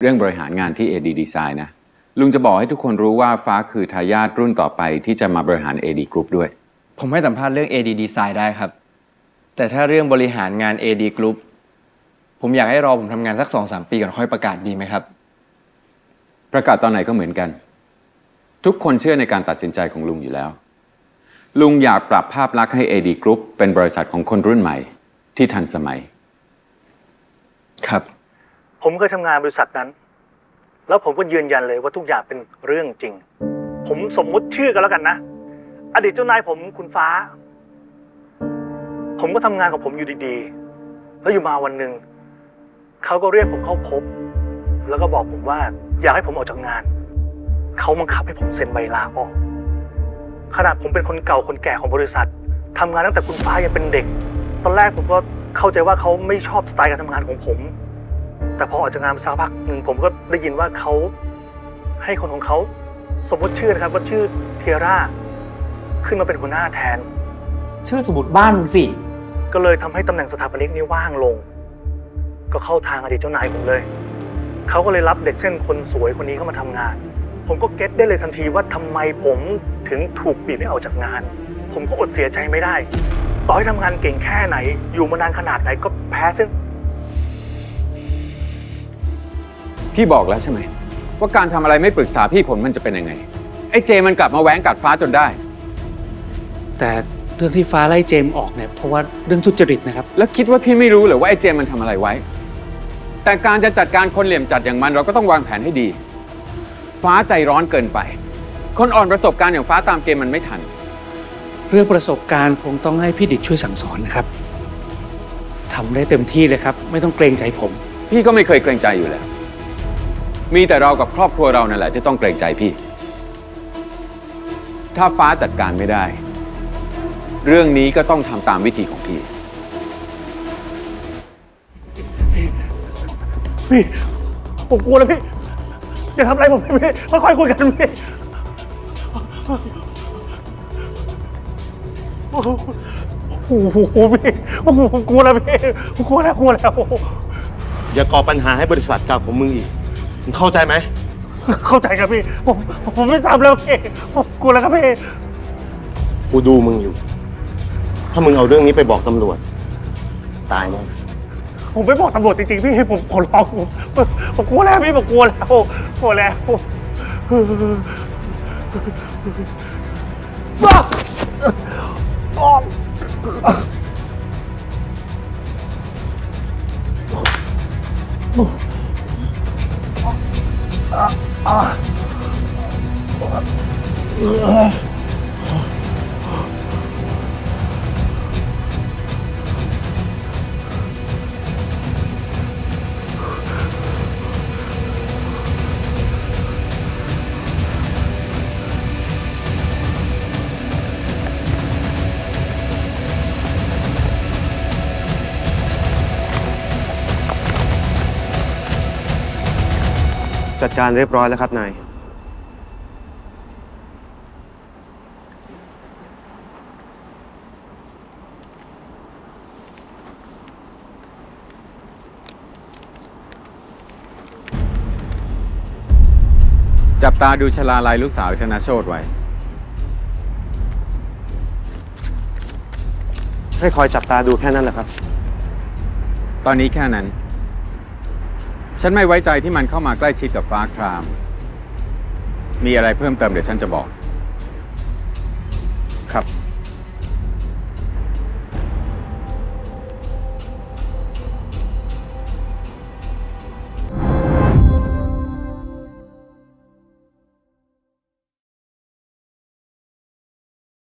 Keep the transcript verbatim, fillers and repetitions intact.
เรื่องบริหารงานที่ เอ ดี Design นะลุงจะบอกให้ทุกคนรู้ว่าฟ้าคือทายาทรุ่นต่อไปที่จะมาบริหาร เอ ดี Group ด้วยผมให้สัมภาษณ์เรื่อง เอ ดี Design ได้ครับแต่ถ้าเรื่องบริหารงาน เอ ดี Group ผมอยากให้รอผมทำงานสัก สองถึงสาม ปีก่อนค่อยประกาศดีไหมครับประกาศตอนไหนก็เหมือนกันทุกคนเชื่อในการตัดสินใจของลุงอยู่แล้วลุงอยากปรับภาพลักษณ์ให้ เอ ดี Group เป็นบริษัทของคนรุ่นใหม่ที่ทันสมัยครับผมเคยทำงานบริษัทนั้นแล้วผมก็ยืนยันเลยว่าทุกอย่างเป็นเรื่องจริงผมสมมุติชื่อกันแล้วกันนะอดีตเจ้านายผมคุณฟ้าผมก็ทำงานกับผมอยู่ดีๆแล้วอยู่มาวันหนึ่งเขาก็เรียกผมเข้าพบแล้วก็บอกผมว่าอยากให้ผมออกจากงานเขาบังคับให้ผมเซ็นใบลาออกขนาดผมเป็นคนเก่าคนแก่ของบริษัททำงานตั้งแต่คุณฟ้ายังเป็นเด็กตอนแรกผมก็เข้าใจว่าเขาไม่ชอบสไตล์การทำงานของผมแต่พอออกจากงานสักพักหนึ่งผมก็ได้ยินว่าเขาให้คนของเขาสมมติชื่อนะครับว่าชื่อเทียร่าขึ้นมาเป็นหัวหน้าแทนชื่อสมุดบ้านมึงสิก็เลยทำให้ตำแหน่งสถาปนิกนี้ว่างลงก็เข้าทางอดีตเจ้านายผมเลยเขาก็เลยรับเด็กเส้นคนสวยคนนี้เข้ามาทำงานผมก็เก็ตได้เลยทันทีว่าทำไมผมถึงถูกบีบให้ออกจากงานผมก็อดเสียใจไม่ได้ต่อให้ทำงานเก่งแค่ไหนอยู่มานานขนาดไหนก็แพ้เส้นพี่บอกแล้วใช่ไหมว่าการทำอะไรไม่ปรึกษาพี่ผลมันจะเป็นยังไงไอ้เจมันกลับมาแหวงกัดฟ้าจนได้แต่เรื่องที่ฟ้าไล่เจมออกเนี่ยเพราะว่าเรื่องทุจริตนะครับแล้วคิดว่าพี่ไม่รู้หรือว่าไอ้เจมมันทำอะไรไว้แต่การจะจัดการคนเหลี่ยมจัดอย่างมันเราก็ต้องวางแผนให้ดีฟ้าใจร้อนเกินไปคนอ่อนประสบการณ์อย่างฟ้าตามเกมมันไม่ทันเรื่องประสบการณ์คงต้องให้พี่ดิษฐ์ช่วยสั่งสอนนะครับทำได้เต็มที่เลยครับไม่ต้องเกรงใจผมพี่ก็ไม่เคยเกรงใจอยู่แล้วมีแต่เรากับครอบครัวเรานั่นแหละที่ต้องเกรงใจพี่ถ้าฟ้าจัดการไม่ได้เรื่องนี้ก็ต้องทำตามวิธีของพี่พี่ผมกลัวแล้วพี่อย่าทำอะไรผมพี่ค่อยๆคุยกันพี่โอ้โหพี่ผมกลัวแล้วพี่ผมกลัวแล้วกลัวแล้วอย่าก่อปัญหาให้บริษัทเก่าของมึงอีกเข้าใจไหมเข้าใจครับพี่ผมผมไม่ทำแล้วพี่ผมกลัวแล้วครับพี่กูดูมึงอยู่ถ้ามึงเอาเรื่องนี้ไปบอกตำรวจตายแน่ผมไม่บอกตำรวจจริงๆพี่ผมขอร้องผมผมกลัวแล้วพี่ผมกลัวแล้วกลัวแล้วจัดการเรียบร้อยแล้วครับนายจับตาดูชลาลัยลูกสาวธนโชติไว้ให้คอยจับตาดูแค่นั้นแหละครับตอนนี้แค่นั้นฉันไม่ไว้ใจที่มันเข้ามาใกล้ชิดกับฟ้าครามมีอะไรเพิ่มเติมเดี๋ยวฉันจะบอกครับ